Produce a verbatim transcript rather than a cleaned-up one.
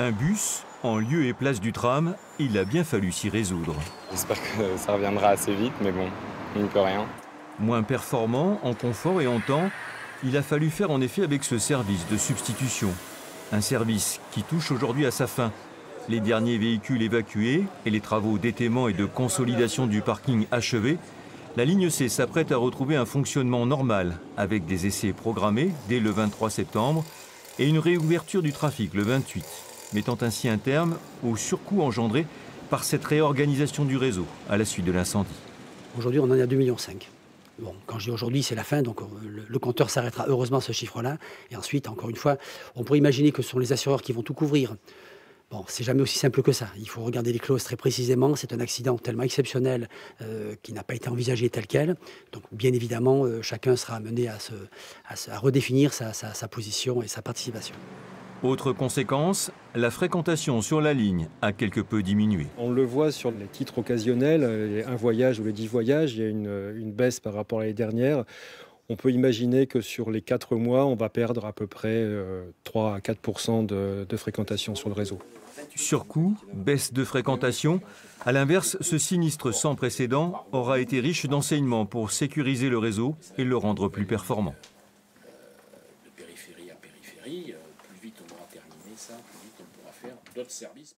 Un bus en lieu et place du tram, il a bien fallu s'y résoudre. J'espère que ça reviendra assez vite, mais bon, il n'y peut rien. Moins performant, en confort et en temps, il a fallu faire en effet avec ce service de substitution. Un service qui touche aujourd'hui à sa fin. Les derniers véhicules évacués et les travaux d'étaiement et de consolidation du parking achevés, la ligne C s'apprête à retrouver un fonctionnement normal, avec des essais programmés dès le vingt-trois septembre et une réouverture du trafic le vingt-huit, mettant ainsi un terme au surcoût engendré par cette réorganisation du réseau à la suite de l'incendie. Aujourd'hui, on en est à deux virgule cinq millions. Bon, quand je dis aujourd'hui, c'est la fin, donc le, le compteur s'arrêtera heureusement à ce chiffre-là. Et ensuite, encore une fois, on pourrait imaginer que ce sont les assureurs qui vont tout couvrir. Bon, c'est jamais aussi simple que ça. Il faut regarder les clauses très précisément. C'est un accident tellement exceptionnel euh, qui n'a pas été envisagé tel quel. Donc, bien évidemment, euh, chacun sera amené à, se, à, se, à redéfinir sa, sa, sa position et sa participation. Autre conséquence, la fréquentation sur la ligne a quelque peu diminué. On le voit sur les titres occasionnels, un voyage ou les dix voyages, il y a une, une baisse par rapport à l'année dernière. On peut imaginer que sur les quatre mois, on va perdre à peu près trois à quatre pour cent de, de fréquentation sur le réseau. Surcoût, baisse de fréquentation. À l'inverse, ce sinistre sans précédent aura été riche d'enseignements pour sécuriser le réseau et le rendre plus performant. De périphérie à périphérie. Plus vite on aura terminé ça, plus vite on pourra faire d'autres services.